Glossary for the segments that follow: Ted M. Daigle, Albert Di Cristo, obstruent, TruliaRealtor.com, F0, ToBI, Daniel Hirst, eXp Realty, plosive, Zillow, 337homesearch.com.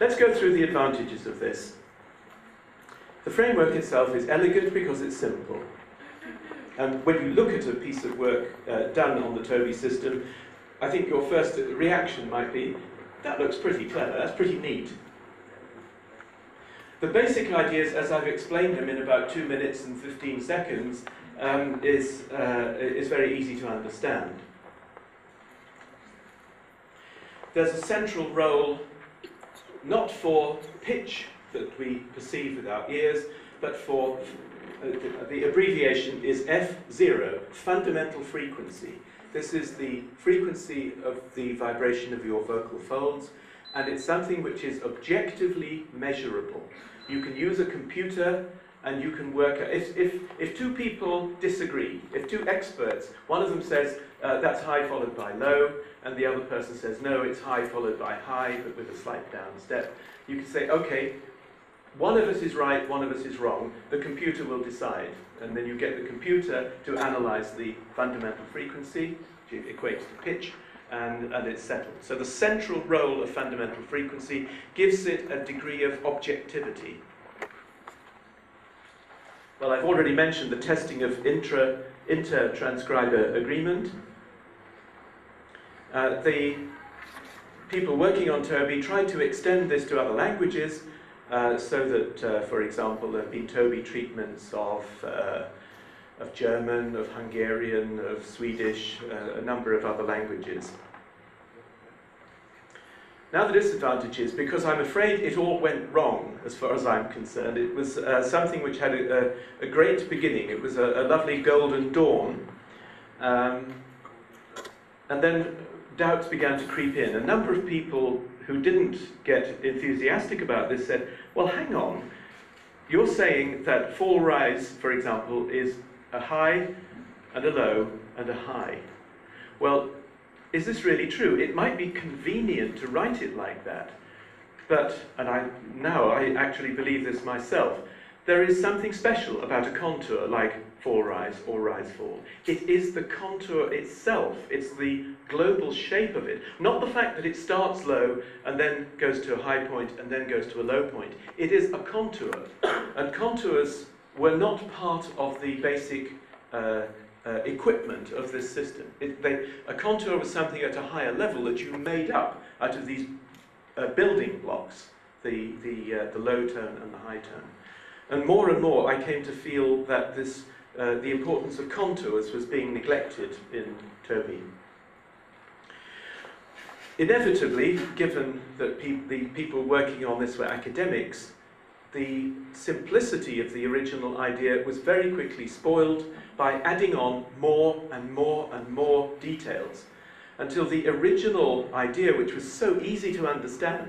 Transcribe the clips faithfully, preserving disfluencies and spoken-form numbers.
Let's go through the advantages of this. The framework itself is elegant because it's simple. And when you look at a piece of work uh, done on the ToBI system, I think your first reaction might be, that looks pretty clever, that's pretty neat. The basic ideas, as I've explained them in about two minutes and fifteen seconds, um, is, uh, is very easy to understand. There's a central role, not for pitch that we perceive with our ears, but for, uh, the, the abbreviation is F zero, fundamental frequency. This is the frequency of the vibration of your vocal folds, and it's something which is objectively measurable. You can use a computer and you can work out, if, if, if two people disagree, if two experts, one of them says uh, that's high followed by low, and the other person says no, it's high followed by high, but with a slight down step, you can say, okay, one of us is right, one of us is wrong, the computer will decide. And then you get the computer to analyze the fundamental frequency, which equates to pitch, and, and it's settled. So the central role of fundamental frequency gives it a degree of objectivity. Well, I've already mentioned the testing of intra, inter-transcriber agreement. Uh, the people working on ToBI tried to extend this to other languages, Uh, so that, uh, for example, there have been ToBI treatments of, uh, of German, of Hungarian, of Swedish, uh, a number of other languages. Now the disadvantages, because I'm afraid it all went wrong, as far as I'm concerned. It was uh, something which had a, a, a great beginning. It was a, a lovely golden dawn. Um, and then doubts began to creep in. A number of people who didn't get enthusiastic about this said, well, hang on, you're saying that fall rise, for example, is a high and a low and a high. Well, is this really true? It might be convenient to write it like that, but, and I now I actually believe this myself, there is something special about a contour like fall rise or rise fall. It is the contour itself, it's the global shape of it, not the fact that it starts low and then goes to a high point and then goes to a low point. It is a contour, and contours were not part of the basic uh, uh, equipment of this system. It, they, a contour was something at a higher level that you made up out of these uh, building blocks, the, the, uh, the low tone and the high tone. And more and more I came to feel that this Uh, the importance of contours was being neglected in ToBI. Inevitably, given that pe the people working on this were academics, the simplicity of the original idea was very quickly spoiled by adding on more and more and more details, until the original idea, which was so easy to understand,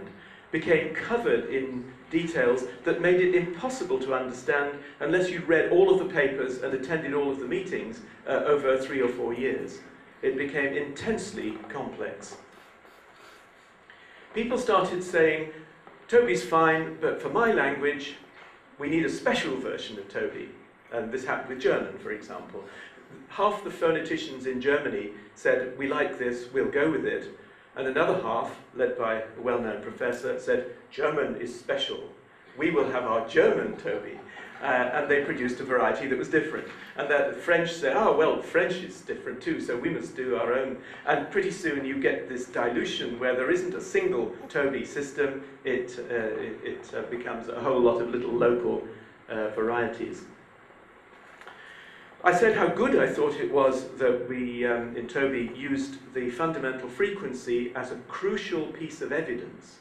became covered in details that made it impossible to understand unless you read all of the papers and attended all of the meetings uh, over three or four years. It became intensely complex. People started saying, ToBI's fine, but for my language, we need a special version of ToBI. And this happened with German, for example. Half the phoneticians in Germany said, we like this, we'll go with it. And another half, led by a well-known professor, said, German is special. We will have our German ToBI. Uh, and they produced a variety that was different. And the French said, oh, well, French is different too, so we must do our own. And pretty soon you get this dilution where there isn't a single ToBI system. It, uh, it, it uh, becomes a whole lot of little local uh, varieties. I said how good I thought it was that we, um, in ToBI, used the fundamental frequency as a crucial piece of evidence.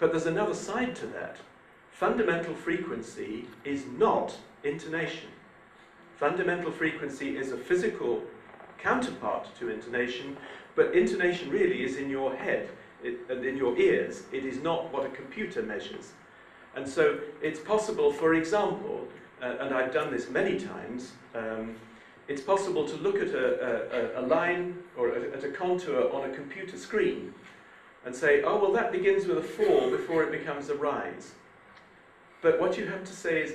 But there's another side to that. Fundamental frequency is not intonation. Fundamental frequency is a physical counterpart to intonation, but intonation really is in your head, it, and in your ears. It is not what a computer measures. And so it's possible, for example, Uh, and I've done this many times, um, it's possible to look at a, a, a line or a, at a contour on a computer screen and say, oh, well, that begins with a fall before it becomes a rise. But what you have to say is,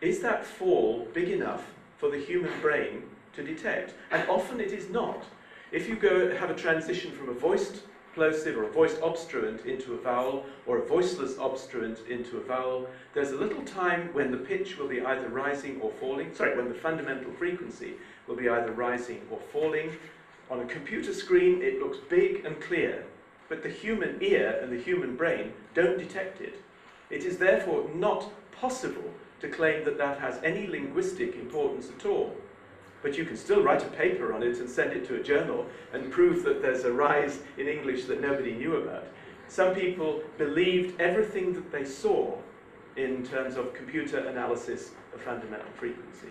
is that fall big enough for the human brain to detect? And often it is not. If you go have a transition from a voiced plosive or a voiced obstruent into a vowel, or a voiceless obstruent into a vowel, there's a little time when the pitch will be either rising or falling, sorry, when the fundamental frequency will be either rising or falling. On a computer screen it looks big and clear, but the human ear and the human brain don't detect it. It is therefore not possible to claim that that has any linguistic importance at all. But you can still write a paper on it and send it to a journal and prove that there's a rise in English that nobody knew about. Some people believed everything that they saw in terms of computer analysis of fundamental frequency.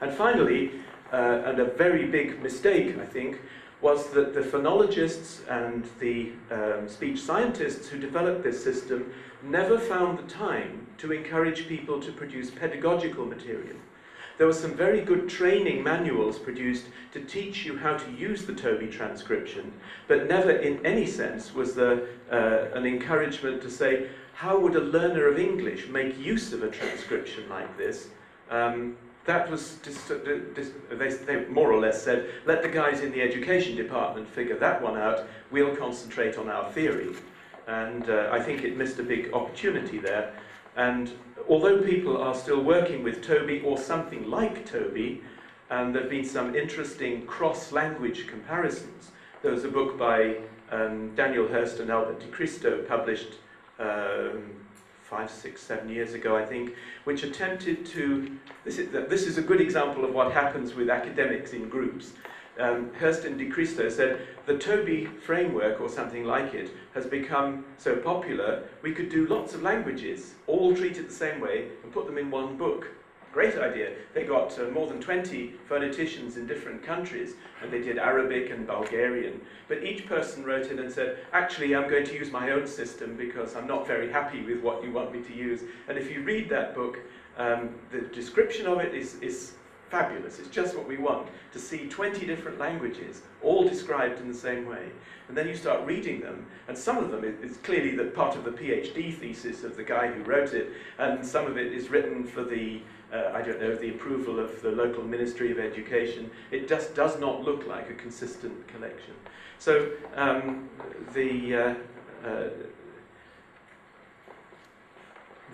And finally, uh, and a very big mistake, I think, was that the phonologists and the um, speech scientists who developed this system never found the time to encourage people to produce pedagogical material. There were some very good training manuals produced to teach you how to use the ToBI transcription, but never in any sense was there uh, an encouragement to say, how would a learner of English make use of a transcription like this? Um, That was, dis dis they, they more or less said, let the guys in the education department figure that one out, we'll concentrate on our theory. And uh, I think it missed a big opportunity there. And although people are still working with ToBI or something like ToBI, and there have been some interesting cross-language comparisons. There was a book by um, Daniel Hirst and Albert Di Cristo published um, five, six, seven years ago, I think, which attempted to, this is, this is a good example of what happens with academics in groups. Um, Hirst and Di Cristo said, the ToBI framework, or something like it, has become so popular, we could do lots of languages, all treated the same way, and put them in one book. Great idea. They got uh, more than twenty phoneticians in different countries, and they did Arabic and Bulgarian. But each person wrote in and said, actually, I'm going to use my own system because I'm not very happy with what you want me to use. And if you read that book, um, the description of it is, is fabulous. It's just what we want, to see twenty different languages, all described in the same way. And then you start reading them, and some of them is clearly the part of the PhD thesis of the guy who wrote it, and some of it is written for the Uh, I don't know, the approval of the local Ministry of Education. It just does not look like a consistent collection. So um, the, uh, uh,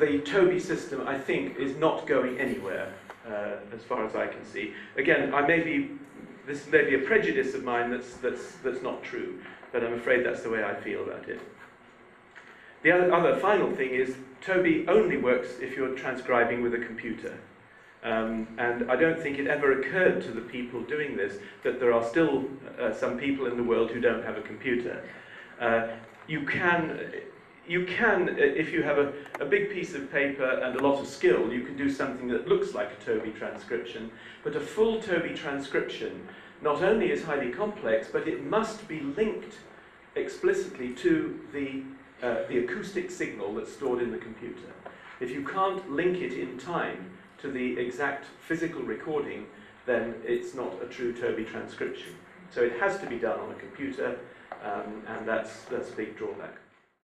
the ToBI system, I think, is not going anywhere uh, as far as I can see. Again, I may be, this may be a prejudice of mine that's, that's, that's not true, but I'm afraid that's the way I feel about it. The other, other final thing is ToBI only works if you're transcribing with a computer. Um, and I don't think it ever occurred to the people doing this that there are still uh, some people in the world who don't have a computer. Uh, you can, you can, if you have a, a big piece of paper and a lot of skill, you can do something that looks like a ToBI transcription, but a full ToBI transcription not only is highly complex, but it must be linked explicitly to the Uh, the acoustic signal that's stored in the computer. If you can't link it in time to the exact physical recording, then it's not a true ToBI transcription. So it has to be done on a computer, um, and that's, that's a big drawback.